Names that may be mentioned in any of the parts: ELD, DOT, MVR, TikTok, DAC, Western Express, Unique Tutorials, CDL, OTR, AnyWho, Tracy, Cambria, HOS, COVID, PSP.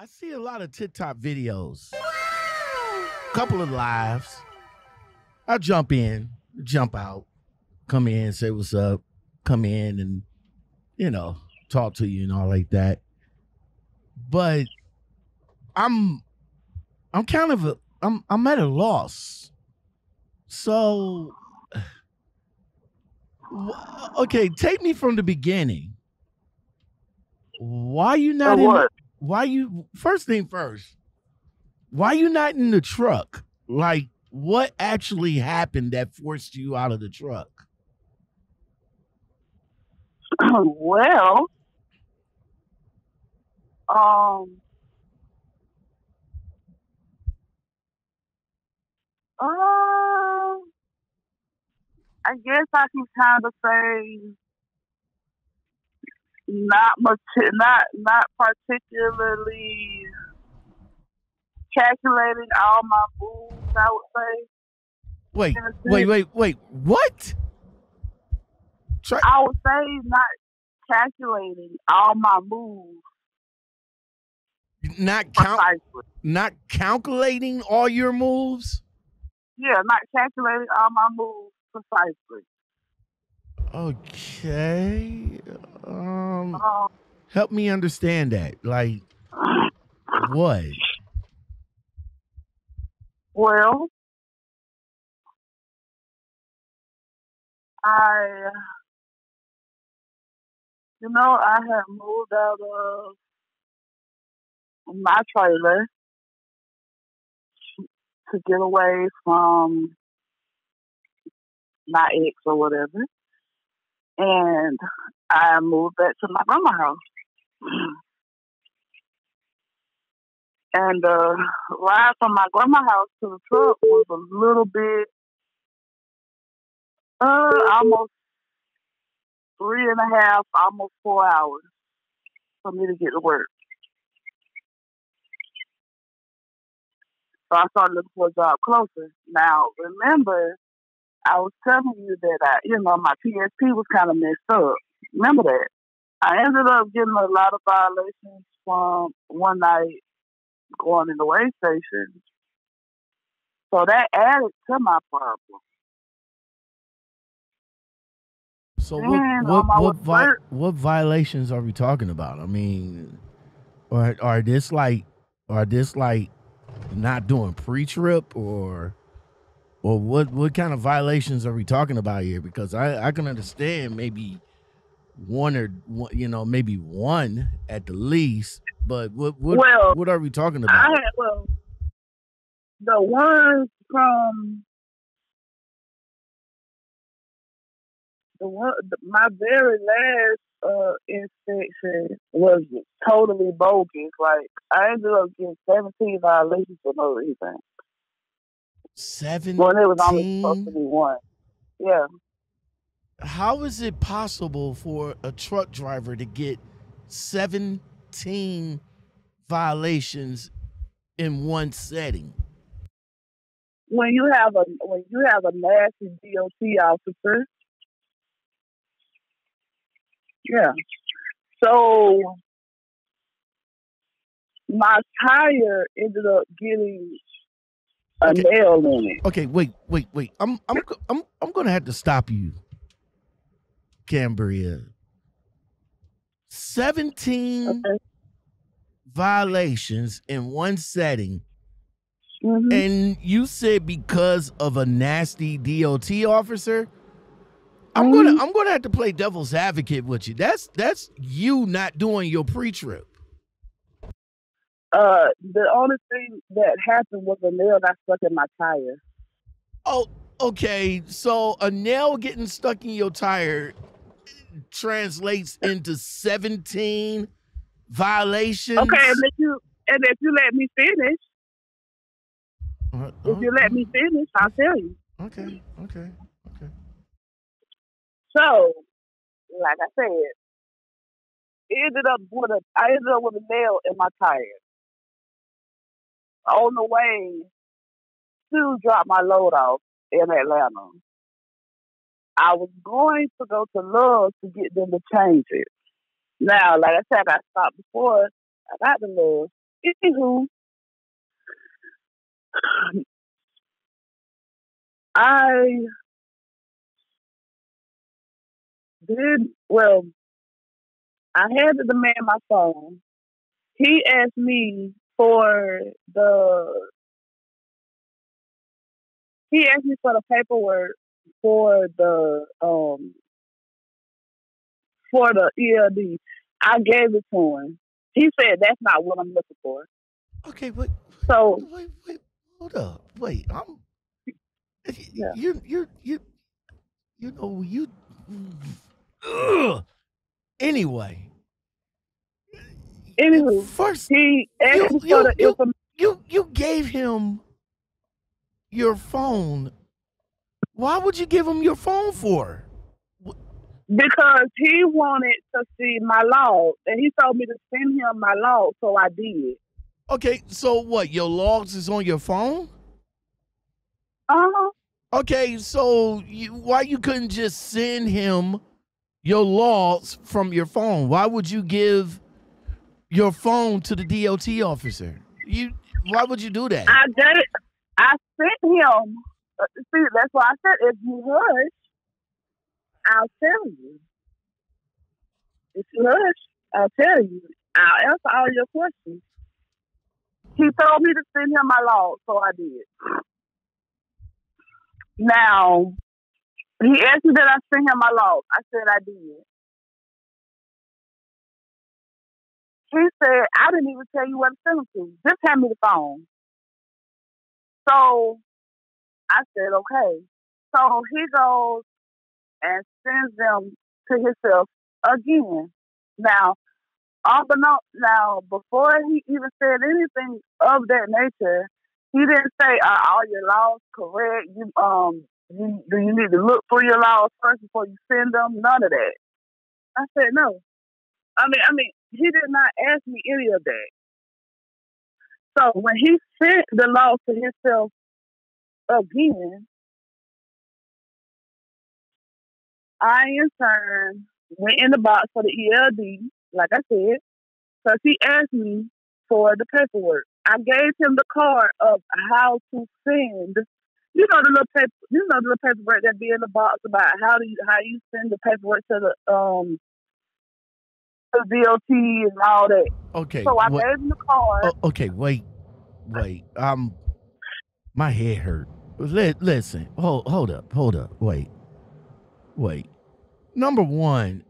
I see a lot of TikTok videos, couple of lives. I jump in, jump out, come in, say what's up, come in and, you know, talk to you and all like that. But I'm kind of a, I'm at a loss. So, okay, take me from the beginning. Why you not in? Why you? First thing first. Why you not in the truck? Like, what actually happened that forced you out of the truck? Well, I guess I can kind of say not particularly calculating all my moves, I would say. Wait, what? I would say not calculating all my moves. Not calculating all your moves? Yeah, not calculating all my moves precisely. Okay. Help me understand that. Like, what? Well, I had moved out of my trailer to get away from my ex or whatever. And I moved back to my grandma's house. And the ride from my grandma's house to the truck was a little bit, almost 3.5, almost 4 hours for me to get to work. So I started looking for a job closer. Now, remember, I was telling you that my PSP was kind of messed up. Remember that? I ended up getting a lot of violations from one night going in the weigh station. So that added to my problem. So what violations are we talking about? I mean, are this like not doing pre-trip or what kind of violations are we talking about here? Because I can understand maybe one at the least, but what are we talking about? The ones from my very last inspection was totally bogus. Like, I ended up getting 17 violations for no reason. 17? Well, it was only supposed to be one. Yeah. How is it possible for a truck driver to get 17 violations in one setting? When you have a nasty DOT officer. Yeah. So my tire ended up getting a nail in it. Okay, wait. I'm going to have to stop you, Cambria. 17 violations in one setting. Mm-hmm. And you said because of a nasty DOT officer? I'm gonna have to play devil's advocate with you. That's you not doing your pre-trip. The only thing that happened was a nail got stuck in my tire. Oh, okay. So a nail getting stuck in your tire translates into 17 violations. Okay, and if you let me finish, I'll tell you. Okay. So, like I said, I ended up with a nail in my tire on the way to drop my load off in Atlanta. I was going to go to Love's to get them to change it. Now, like I said, I stopped before I got to Love's Anywho, I did, well, I had to demand my phone. He asked me for the paperwork for the ELD. I gave it to him. He said that's not what I'm looking for. Okay, but so wait, hold up, wait. Anyway. Anywho, first he asked for the information. You gave him your phone. Why would you give him your phone for? Because he wanted to see my log, and he told me to send him my log, so I did. Okay, so what? Your logs is on your phone? Uh-huh. Okay, so why you couldn't just send him your logs from your phone? Why would you give your phone to the DOT officer? Why would you do that? I sent him. See, that's why I said if you hush, I'll tell you. If you hush, I'll tell you. I'll answer all your questions. He told me to send him my log, so I did. Now, he asked me that I send him my log. I said I did. He said, I didn't even tell you what to send him to. Just hand me the phone. So I said, okay. So he goes and sends them to himself again. Now, before he even said anything of that nature, he didn't say, are all your laws correct? Do you need to look for your laws first before you send them? None of that. I said, no. I mean, he did not ask me any of that. So when he sent the laws to himself again, I in turn went in the box for the ELD, like I said, because he asked me for the paperwork. I gave him the card of how to send, the little paperwork that be in the box about how you send the paperwork to the DOT and all that. Okay. So I gave him the card. Okay, wait. My head hurt. Listen. Hold up. Wait. Number one,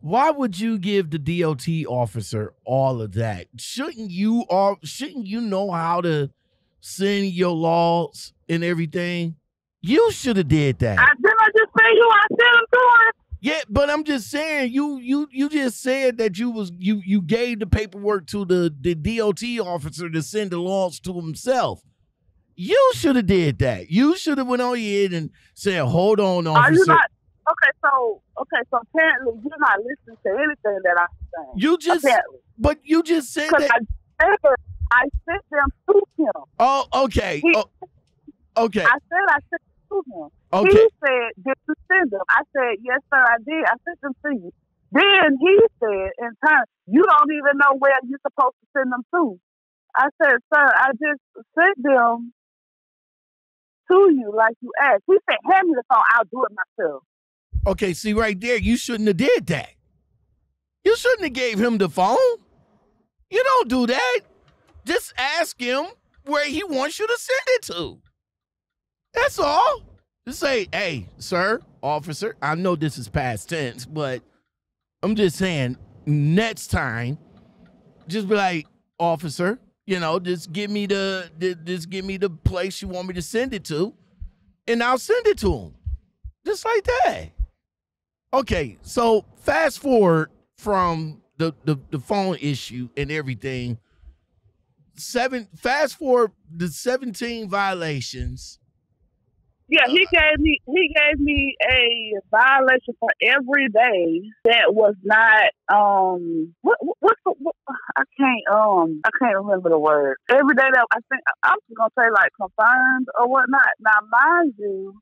why would you give the DOT officer all of that? Shouldn't you know how to send your logs and everything? You should have did that. I just say you. I sent them to him. Yeah, but I'm just saying you just said that you gave the paperwork to the DOT officer to send the logs to himself. You should have did that. You should have went on your head and said, "Hold on, officer." Are you not? Okay, so apparently you're not listening to anything that I'm saying. But you just said that. I sent them to him. Oh, okay. Okay. I said I sent them to him. Okay. He said, "Did you send them?" I said, "Yes, sir, I did. I sent them to you." Then he said, "In turn, you don't even know where you're supposed to send them to." I said, "Sir, I just sent them to you, like you asked." He said, "Hand me the phone. I'll do it myself." Okay, see right there, you shouldn't have did that. You shouldn't have gave him the phone. You don't do that. Just ask him where he wants you to send it to. That's all. Just say, "Hey, sir, officer, I know this is past tense, but I'm just saying next time, just be like, officer, just give me the place you want me to send it to, and I'll send it to him." Just like that. Okay, so fast forward from the phone issue and everything. Fast forward the 17 violations. Yeah, he gave me a violation for every day that was not I can't remember the word. Every day that I think I'm just gonna say like confirmed or whatnot. Now mind you,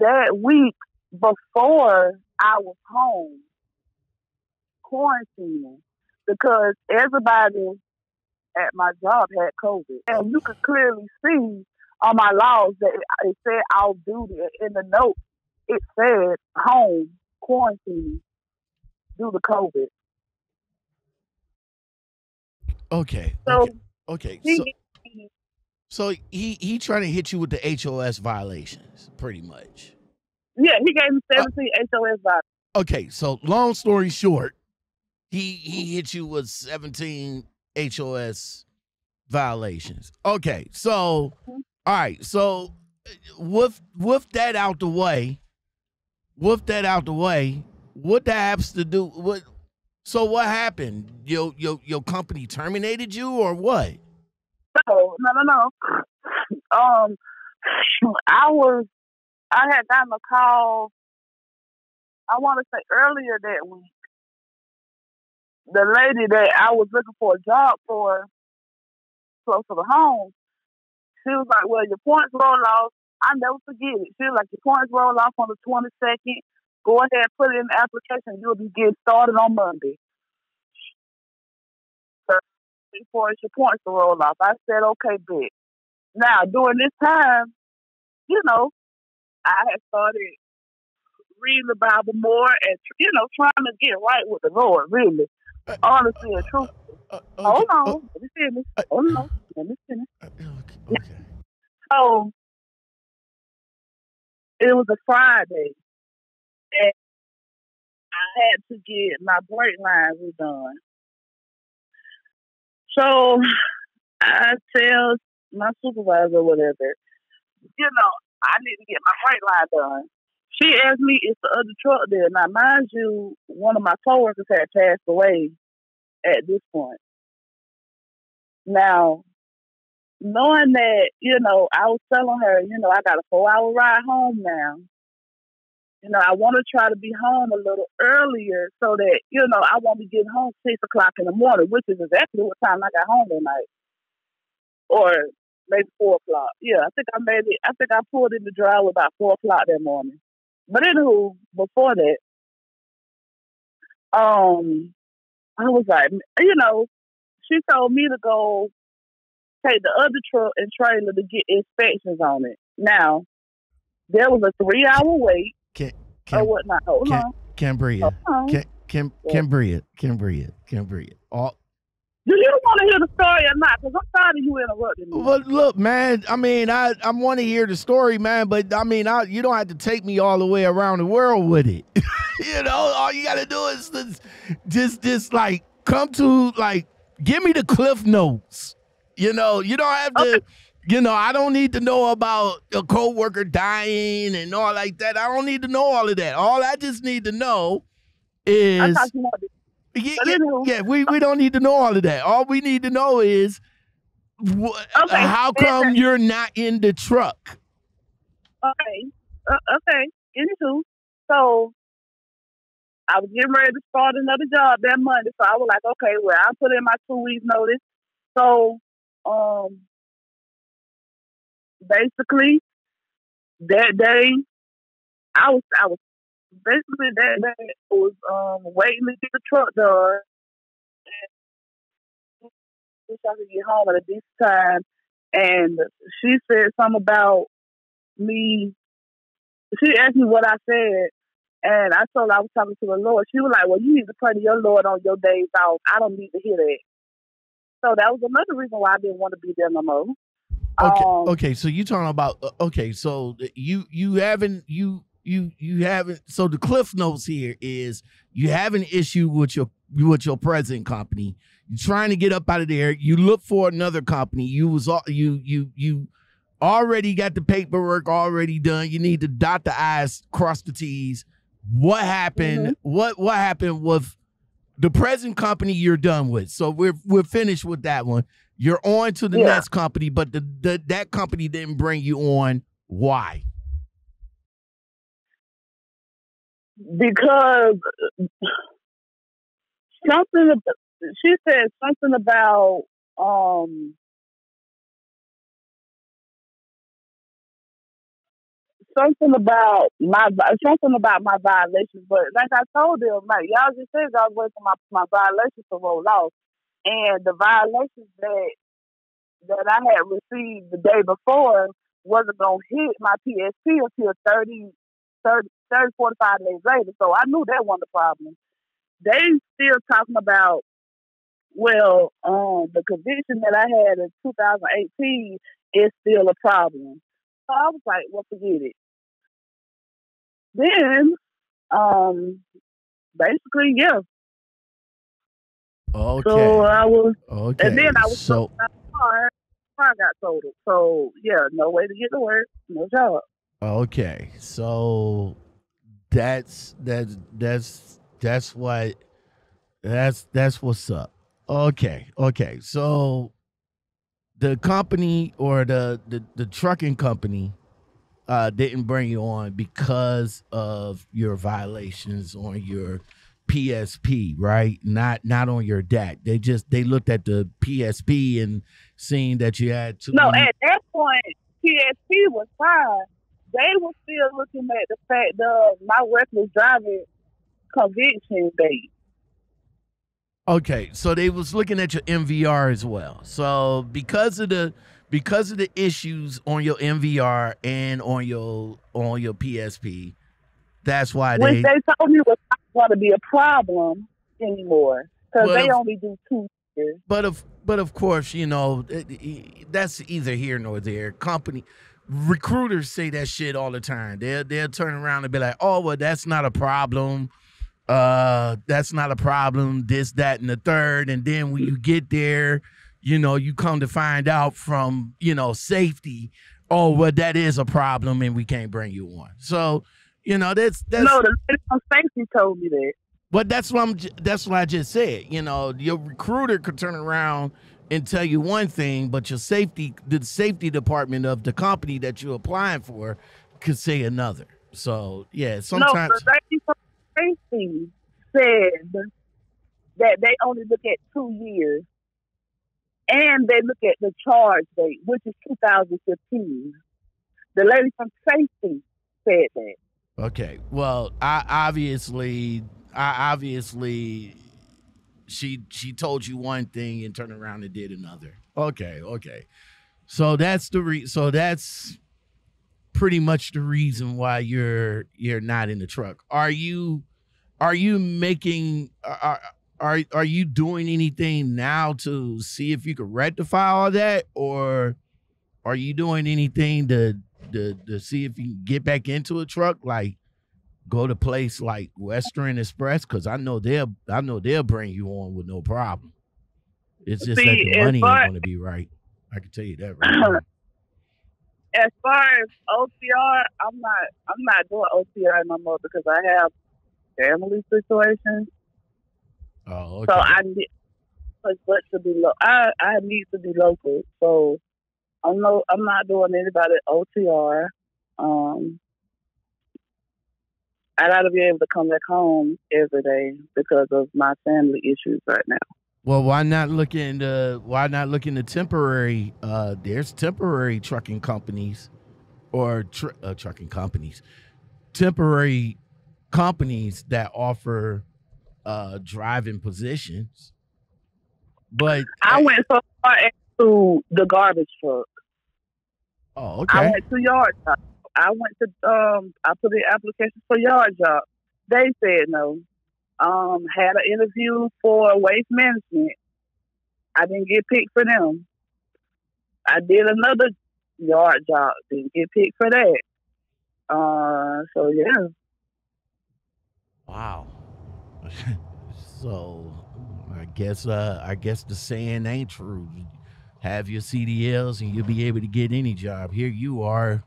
that week before I was home quarantining, because everybody at my job had COVID. And you could clearly see on my logs that it said off duty. In the note, it said home quarantine due to COVID. Okay. Okay. So he trying to hit you with the HOS violations, pretty much. Yeah, he gave me 17 HOS violations. Okay, so long story short, he hit you with 17 HOS violations. Okay, so all right, so with that out the way, what that has to do? So what happened? Your company terminated you or what? No. I had gotten a call, I want to say earlier that week. The lady that I was looking for a job for close to the home, she was like, well, your points roll off. I never forget it. She was like, your points roll off on the 22nd. Go ahead and put in the application. You'll be getting started on Monday. So, before it's your points to roll off. I said, okay, big. Now, during this time, you know, I had started reading the Bible more and, you know, trying to get right with the Lord, really. Honestly and truthfully. Hold on. Let me finish. Hold on. Let me finish. Okay. So, it was a Friday. And I had to get my brake lines redone. So I tell my supervisor, whatever, you know, I need to get my brake line done. She asked me, is the other truck there? Now, mind you, one of my coworkers had passed away at this point. Now, knowing that, you know, I was telling her, you know, I got a 4-hour ride home now. You know, I want to try to be home a little earlier so that, you know, I won't be getting home 6 o'clock in the morning, which is exactly what time I got home that night. Or maybe 4 o'clock. Yeah, I think I pulled in the driveway about 4 o'clock that morning. But anywho, before that, I was like, you know, she told me to go take the other truck and trailer to get inspections on it. Now, there was a 3-hour wait. Cambria. Do you want to hear the story or not? Because I'm tired of you interrupting me. Well, look, man, I mean, I want to hear the story, man, but I mean, you don't have to take me all the way around the world with it. You know, all you got to do is just like, come to, like, give me the cliff notes. You know, you don't have to... Okay. You know, I don't need to know about a coworker dying and all like that. I don't need to know all of that. All I just need to know is... I thought you wanted to. We don't need to know all of that. All we need to know is how come you're not in the truck? Okay. Okay. Anywho, so I was getting ready to start another job that Monday. So I was like, okay, well, I'll put in my 2 weeks notice. So, basically, that day, I was waiting to get the truck done. And I wish I could get home at a decent time. And she said something about me. She asked me what I said, and I told her I was talking to the Lord. She was like, "Well, you need to pray to your Lord on your days off. I don't need to hear that." So that was another reason why I didn't want to be there no more. Okay. So you're talking about So you haven't. So the cliff notes here is you have an issue with your present company. You're trying to get up out of there. You look for another company. You already got the paperwork already done. You need to dot the I's, cross the T's. What happened? Mm-hmm. What happened with the present company? You're done with. So we're finished with that one. You're on to the next company, but that company didn't bring you on. Why? Because she said something about something about my violations, but like I told them, like y'all just said, y'all waiting for my violations to roll off, and the violations that I had received the day before wasn't gonna hit my PSP until 45 days later. So I knew that wasn't the problem. They still talking about, well, the conviction that I had in 2018 is still a problem. So I was like, well, forget it. Then, basically, yeah. Okay. So I was, okay. And then I was so my car got totaled. So yeah, no way to get to work, no job. Okay, so that's what's up. Okay. So the company or the trucking company didn't bring you on because of your violations on your PSP, right? Not on your DAC. They looked at the PSP and seen that you had too. No, at that point, PSP was fine. They were still looking at the fact of my reckless driving conviction date. Okay, so they was looking at your MVR as well. So because of the issues on your MVR and on your PSP, that's why which they told me was not going to be a problem anymore because they only do 2 years. But of course, you know, that's either here nor there. Company recruiters say that shit all the time. They'll turn around and be like, "Oh, well, that's not a problem." That's not a problem, this, that, and the third. And then when you get there, you know, you come to find out from, you know, safety, oh, well, that is a problem and we can't bring you on. So, you know, that's no, the lady from safety told me that. But that's what I just said. You know, your recruiter could turn around and tell you one thing, but your the safety department of the company that you're applying for could say another. So yeah, sometimes no, Tracy said that they only look at 2 years and they look at the charge date, which is 2015. The lady from Tracy said that. Okay. Well, I obviously she told you one thing and turned around and did another. Okay. So that's that's pretty much the reason why you're not in the truck. Are you doing anything now to see if you can rectify all that, or are you doing anything to see if you can get back into a truck, like go to place like Western Express? Because I know they'll bring you on with no problem. It's just that the money ain't gonna be right. I can tell you that right now. As far as OTR, I'm not doing OTR no more because I have family situations. Oh, okay. So I need to be local. So I'm not doing anybody OTR. I gotta be able to come back home every day because of my family issues right now. Well, why not look into temporary? There's temporary trucking companies, or temporary companies that offer driving positions. But I went so far into the garbage truck. Oh, okay. I went to yard job. I put in applications for yard job. They said no. Had an interview for waste management. I didn't get picked for them. I did another yard job. Didn't get picked for that. So yeah. Wow. So I guess the saying ain't true. Have your CDLs and you'll be able to get any job. Here you are,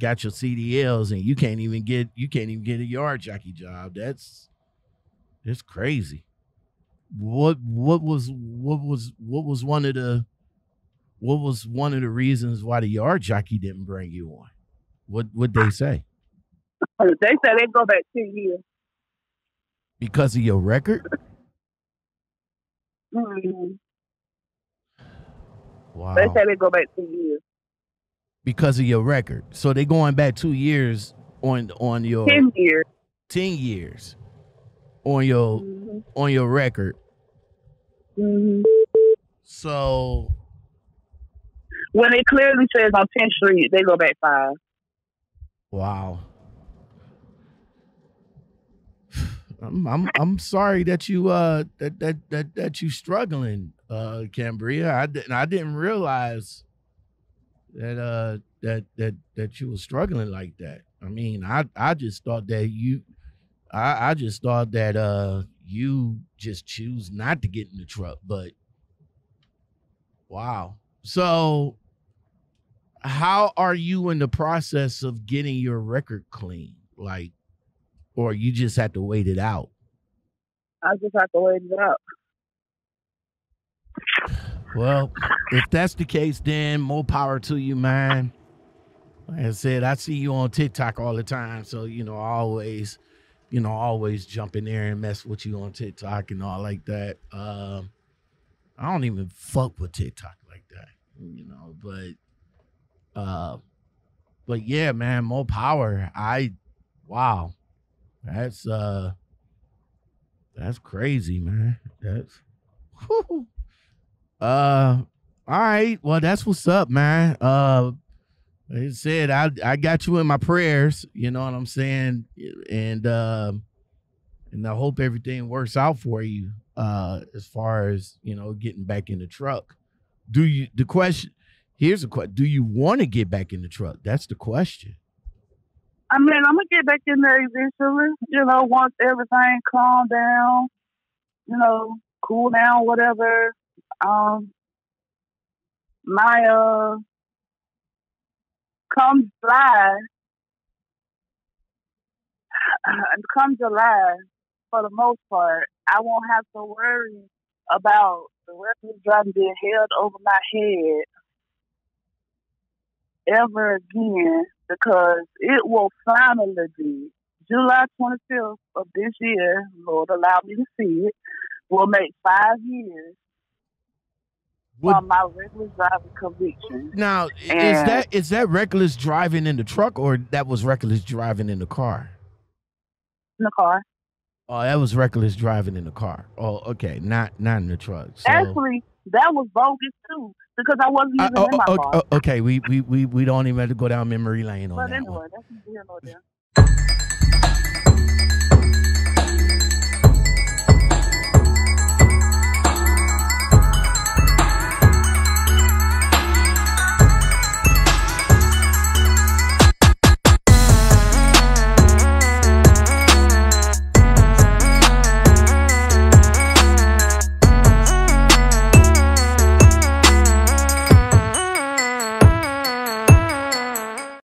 got your CDLs and you can't even get a yard jockey job. It's crazy. What was one of the reasons why the yard jockey didn't bring you on? What they say? They said they go back 2 years because of your record. Mm-hmm. Wow. They said they go back 2 years. because of your record. So they're going back 2 years on your 10 years. 10 years on your on your record. So when it clearly says on 10th Street, they go back 5. Wow. I'm sorry that you that you struggling, Cambria. I didn't realize that that you were struggling like that. I mean, I just thought that you, I just thought that you just choose not to get in the truck. But wow. So how are you in the process of getting your record clean? Like, or you just have to wait it out? I just have to wait it out. Well, if that's the case, then more power to you, man. Like I said, I see you on TikTok all the time. So, you know, I always, you know, always jump in there and mess with you on TikTok and all like that. I don't even fuck with TikTok like that, you know, but yeah, man, more power. Wow. That's crazy, man. That's whew. All right. Well, that's what's up, man. Like I said, I got you in my prayers, you know what I'm saying? And I hope everything works out for you, as far as, you know, getting back in the truck. Do you want to get back in the truck? That's the question. I mean, I'm going to get back in there eventually, you know, once everything calm down, you know, cool down, whatever. Come July, for the most part, I won't have to worry about the reckless driving being held over my head ever again, because it will finally be July 25th of this year, Lord allow me to see it, will make 5 years from my reckless driving conviction. Now, is that reckless driving in the truck, or that was reckless driving in the car? In the car. Oh, that was reckless driving in the car. Oh, okay, not in the truck. So. Actually, that was bogus too, because I wasn't even in my car. Okay, we don't even have to go down memory lane on that. But anyway, that's neither here nor there.